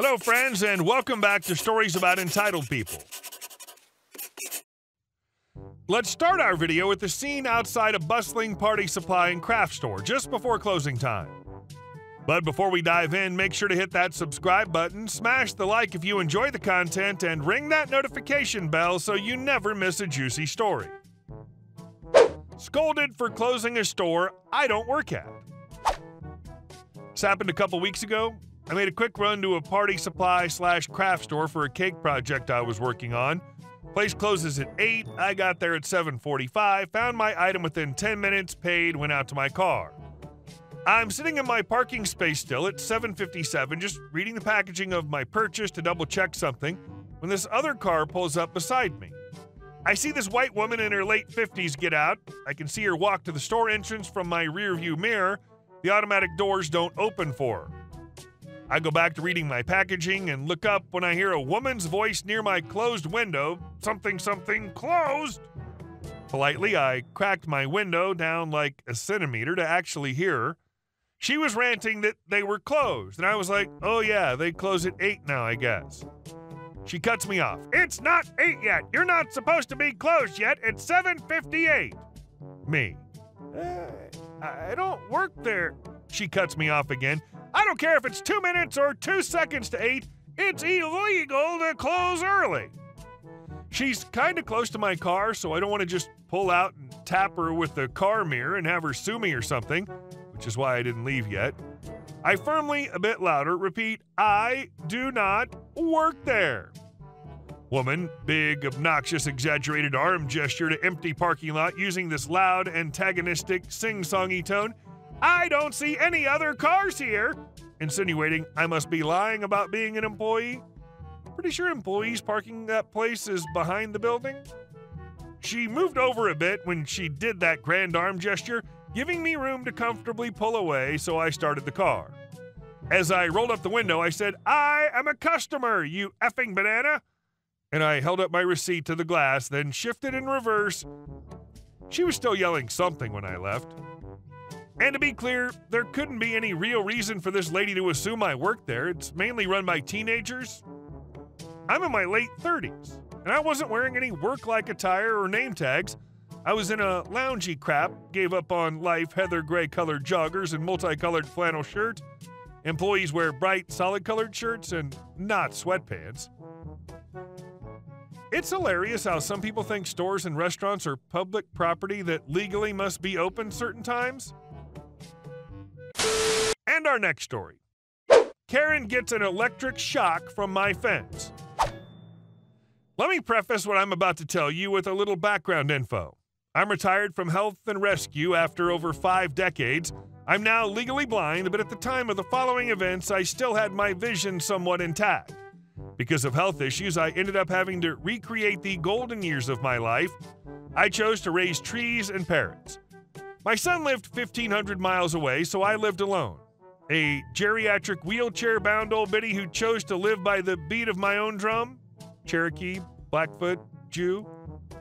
Hello, friends, and welcome back to Stories About Entitled People. Let's start our video with the scene outside a bustling party supply and craft store just before closing time. But before we dive in, make sure to hit that subscribe button, smash the like if you enjoy the content, and ring that notification bell so you never miss a juicy story. Scolded for closing a store I don't work at. This happened a couple weeks ago. I made a quick run to a party supply/craft store for a cake project I was working on. Place closes at 8, I got there at 7:45, found my item within 10 minutes, paid, went out to my car. I'm sitting in my parking space still at 7:57, just reading the packaging of my purchase to double check something, when this other car pulls up beside me. I see this white woman in her late 50s get out. I can see her walk to the store entrance from my rearview mirror. The automatic doors don't open for her. I go back to reading my packaging and look up when I hear a woman's voice near my closed window, "Something, something, closed!" Politely, I cracked my window down like a centimeter to actually hear her. She was ranting that they were closed, and I was like, oh yeah, they close at 8 now, I guess. She cuts me off. "It's not 8 yet! You're not supposed to be closed yet! It's 7:58! Me. I don't work there. She cuts me off again. "I don't care if it's 2 minutes or 2 seconds to 8, it's illegal to close early." She's kinda close to my car, so I don't wanna just pull out and tap her with the car mirror and have her sue me or something, which is why I didn't leave yet. I firmly, a bit louder, repeat, "I do not work there." Woman, big, obnoxious, exaggerated arm gesture to empty parking lot using this loud, antagonistic, sing-songy tone. "I don't see any other cars here," insinuating I must be lying about being an employee. Pretty sure employees parking that place is behind the building. She moved over a bit when she did that grand arm gesture, giving me room to comfortably pull away, so I started the car. As I rolled up the window, I said, "I am a customer, you effing banana," and I held up my receipt to the glass, then shifted in reverse. She was still yelling something when I left. And to be clear, there couldn't be any real reason for this lady to assume I work there. It's mainly run by teenagers. I'm in my late 30s, and I wasn't wearing any work-like attire or name tags. I was in a loungy crap, gave up on life heather gray-colored joggers and multicolored flannel shirt. Employees wear bright, solid-colored shirts and not sweatpants. It's hilarious how some people think stores and restaurants are public property that legally must be open certain times. And our next story. Karen gets an electric shock from my fence. Let me preface what I'm about to tell you with a little background info. I'm retired from health and rescue after over 5 decades. I'm now legally blind, but at the time of the following events, I still had my vision somewhat intact. Because of health issues, I ended up having to recreate the golden years of my life. I chose to raise trees and parrots. My son lived 1,500 miles away, so I lived alone. A geriatric wheelchair-bound old biddy who chose to live by the beat of my own drum. Cherokee, Blackfoot, Jew.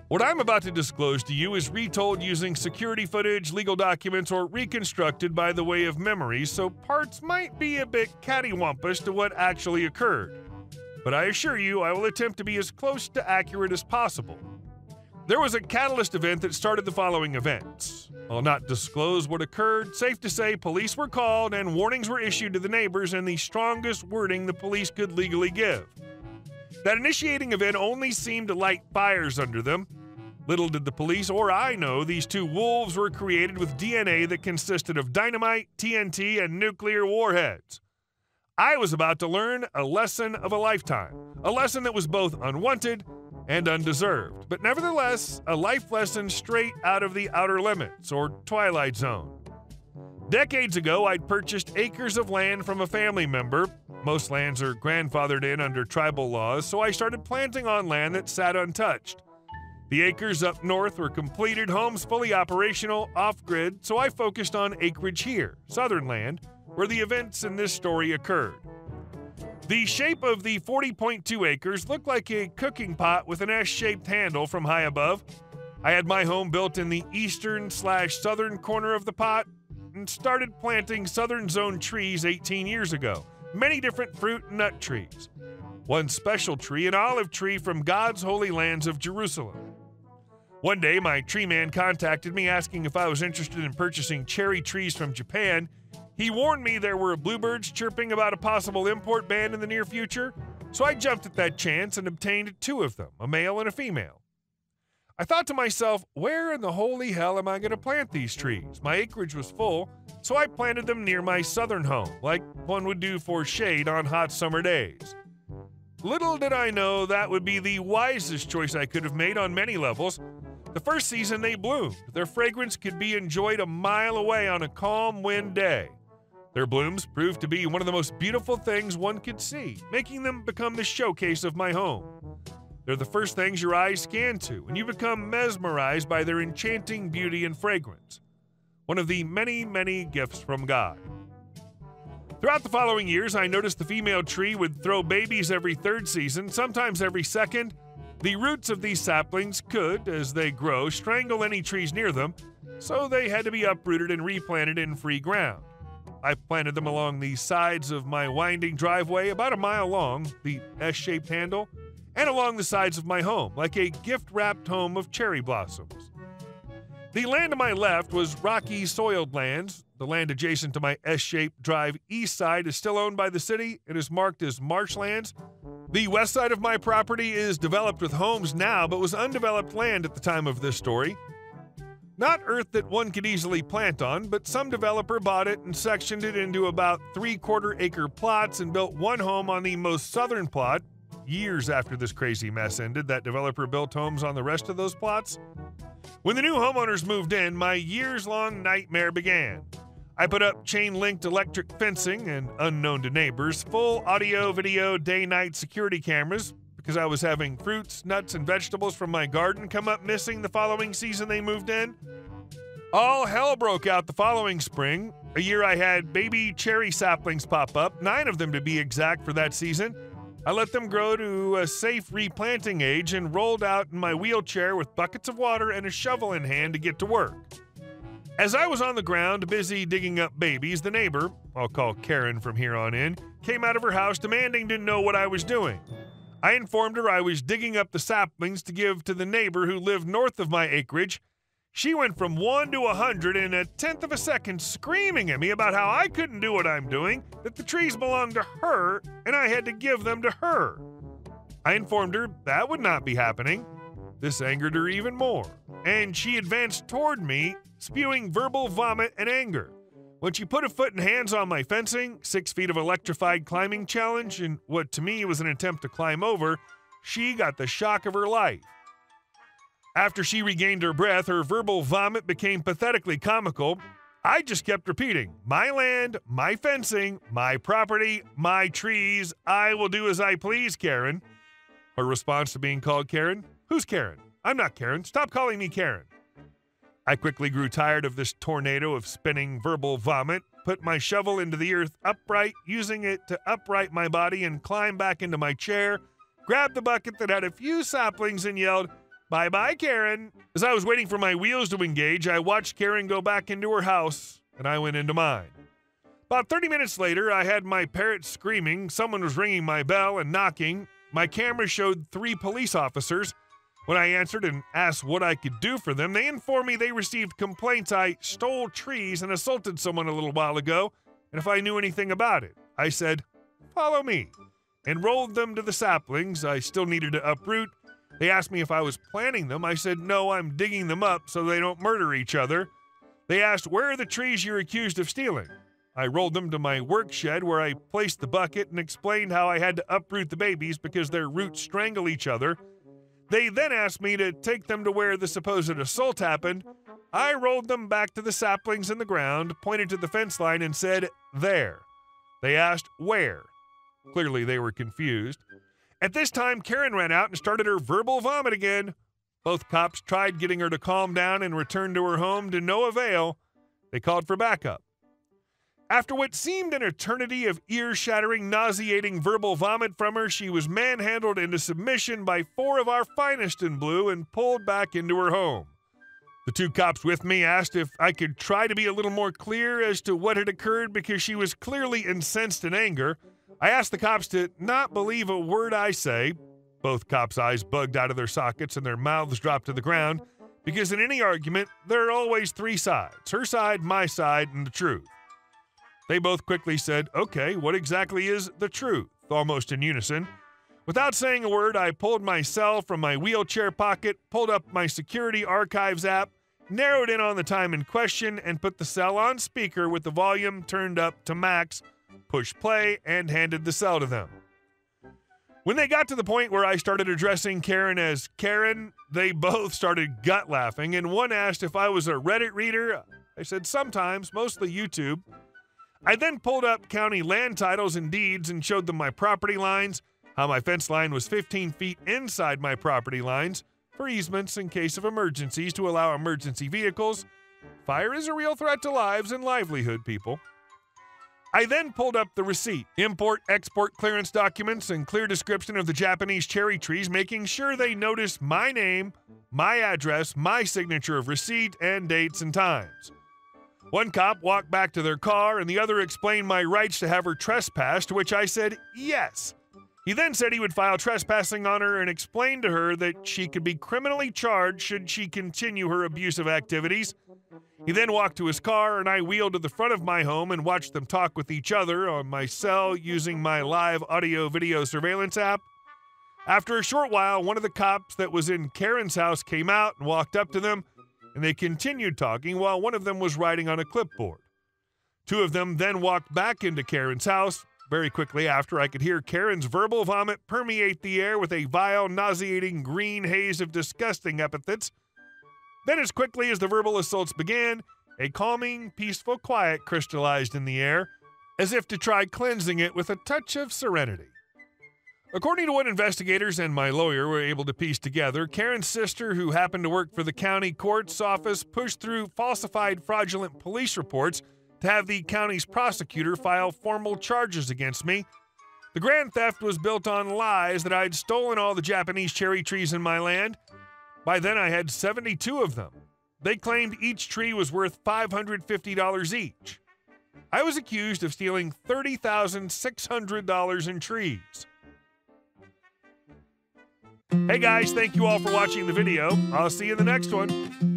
What I'm about to disclose to you is retold using security footage, legal documents, or reconstructed by the way of memories, so parts might be a bit cattywampus to what actually occurred. But I assure you, I will attempt to be as close to accurate as possible. There was a catalyst event that started the following events. I'll not disclose what occurred. Safe to say, police were called and warnings were issued to the neighbors in the strongest wording the police could legally give. That initiating event only seemed to light fires under them. Little did the police or I know these two wolves were created with DNA that consisted of dynamite, TNT, and nuclear warheads. I was about to learn a lesson of a lifetime, a lesson that was both unwanted and undeserved, but nevertheless, a life lesson straight out of the Outer Limits, or Twilight Zone. Decades ago, I'd purchased acres of land from a family member. Most lands are grandfathered in under tribal laws, so I started planting on land that sat untouched. The acres up north were completed, homes fully operational, off-grid, so I focused on acreage here, southern land, where the events in this story occurred. The shape of the 40.2 acres looked like a cooking pot with an S-shaped handle from high above. I had my home built in the eastern/southern corner of the pot and started planting southern zone trees 18 years ago, many different fruit and nut trees. One special tree, an olive tree from God's holy lands of Jerusalem. One day, my tree man contacted me asking if I was interested in purchasing cherry trees from Japan. He warned me there were bluebirds chirping about a possible import ban in the near future, so I jumped at that chance and obtained two of them, a male and a female. I thought to myself, where in the holy hell am I going to plant these trees? My acreage was full, so I planted them near my southern home, like one would do for shade on hot summer days. Little did I know that would be the wisest choice I could have made on many levels. The first season they bloomed. Their fragrance could be enjoyed a mile away on a calm wind day. Their blooms proved to be one of the most beautiful things one could see, making them become the showcase of my home. They're the first things your eyes scan to, and you become mesmerized by their enchanting beauty and fragrance. One of the many, many gifts from God. Throughout the following years, I noticed the female tree would throw babies every third season, sometimes every second. The roots of these saplings could, as they grow, strangle any trees near them, so they had to be uprooted and replanted in free ground. I planted them along the sides of my winding driveway, about a mile long, the S-shaped handle, and along the sides of my home, like a gift-wrapped home of cherry blossoms. The land to my left was rocky, soiled lands. The land adjacent to my S-shaped drive east side is still owned by the city and is marked as marshlands. The west side of my property is developed with homes now, but was undeveloped land at the time of this story. Not earth that one could easily plant on, but some developer bought it and sectioned it into about 3/4 acre plots and built one home on the most southern plot. Years after this crazy mess ended, that developer built homes on the rest of those plots. When the new homeowners moved in, my years-long nightmare began. I put up chain-linked electric fencing and, unknown to neighbors, full audio, video, day-night security cameras because I was having fruits, nuts, and vegetables from my garden come up missing the following season they moved in. All hell broke out the following spring, a year I had baby cherry saplings pop up, 9 of them to be exact for that season. I let them grow to a safe replanting age and rolled out in my wheelchair with buckets of water and a shovel in hand to get to work. As I was on the ground, busy digging up babies, the neighbor, I'll call Karen from here on in, came out of her house demanding to know what I was doing. I informed her I was digging up the saplings to give to the neighbor who lived north of my acreage. She went from 1 to 100 in a 1/10 of a second, screaming at me about how I couldn't do what I'm doing, that the trees belonged to her and I had to give them to her. I informed her that would not be happening. This angered her even more, and she advanced toward me, spewing verbal vomit and anger. When she put a foot and hands on my fencing, 6 feet of electrified climbing challenge, and what to me was an attempt to climb over, she got the shock of her life. After she regained her breath, her verbal vomit became pathetically comical. I just kept repeating, my land, my fencing, my property, my trees, I will do as I please, Karen. Her response to being called Karen, who's Karen? I'm not Karen, stop calling me Karen. I quickly grew tired of this tornado of spinning verbal vomit, put my shovel into the earth upright, using it to upright my body and climb back into my chair, grabbed the bucket that had a few saplings and yelled, bye-bye, Karen. As I was waiting for my wheels to engage, I watched Karen go back into her house, and I went into mine. About 30 minutes later, I had my parrot screaming, someone was ringing my bell and knocking. My camera showed 3 police officers. When I answered and asked what I could do for them, they informed me they received complaints I stole trees and assaulted someone a little while ago, and if I knew anything about it. I said, follow me, and rolled them to the saplings I still needed to uproot. They asked me if I was planting them. I said, no, I'm digging them up so they don't murder each other. They asked, where are the trees you're accused of stealing? I rolled them to my work shed where I placed the bucket and explained how I had to uproot the babies because their roots strangle each other. They then asked me to take them to where the supposed assault happened. I rolled them back to the saplings in the ground, pointed to the fence line and said, there. They asked, where? Clearly they were confused. At this time, Karen ran out and started her verbal vomit again. Both cops tried getting her to calm down and return to her home to no avail. They called for backup. After what seemed an eternity of ear-shattering, nauseating verbal vomit from her, she was manhandled into submission by 4 of our finest in blue and pulled back into her home. The 2 cops with me asked if I could try to be a little more clear as to what had occurred because she was clearly incensed in anger. I asked the cops to not believe a word I say. Both cops' eyes bugged out of their sockets and their mouths dropped to the ground, because in any argument, there are always three sides: her side, my side, and the truth. They both quickly said, "Okay, what exactly is the truth?" almost in unison. Without saying a word, I pulled my cell from my wheelchair pocket, pulled up my security archives app, narrowed in on the time in question, and put the cell on speaker with the volume turned up to max, pushed play, and handed the cell to them. When they got to the point where I started addressing Karen as Karen, they both started gut laughing, and one asked if I was a Reddit reader. I said sometimes, mostly YouTube. I then pulled up county land titles and deeds and showed them my property lines, how my fence line was 15 feet inside my property lines, for easements in case of emergencies to allow emergency vehicles. Fire is a real threat to lives and livelihood, people. I then pulled up the receipt, import-export clearance documents, and clear description of the Japanese cherry trees, making sure they noticed my name, my address, my signature of receipt, and dates and times. One cop walked back to their car, and the other explained my rights to have her trespass, to which I said yes. He then said he would file trespassing on her and explained to her that she could be criminally charged should she continue her abusive activities. He then walked to his car, and I wheeled to the front of my home and watched them talk with each other on my cell using my live audio-video surveillance app. After a short while, one of the cops that was in Karen's house came out and walked up to them, and they continued talking while one of them was writing on a clipboard. Two of them then walked back into Karen's house. Very quickly after, I could hear Karen's verbal vomit permeate the air with a vile, nauseating green haze of disgusting epithets. Then, as quickly as the verbal assaults began, a calming, peaceful quiet crystallized in the air, as if to try cleansing it with a touch of serenity. According to what investigators and my lawyer were able to piece together, Karen's sister, who happened to work for the county court's office, pushed through falsified, fraudulent police reports to have the county's prosecutor file formal charges against me. The grand theft was built on lies that I'd stolen all the Japanese cherry trees in my land. By then, I had 72 of them. They claimed each tree was worth $550 each. I was accused of stealing $30,600 in trees. Hey guys, thank you all for watching the video. I'll see you in the next one.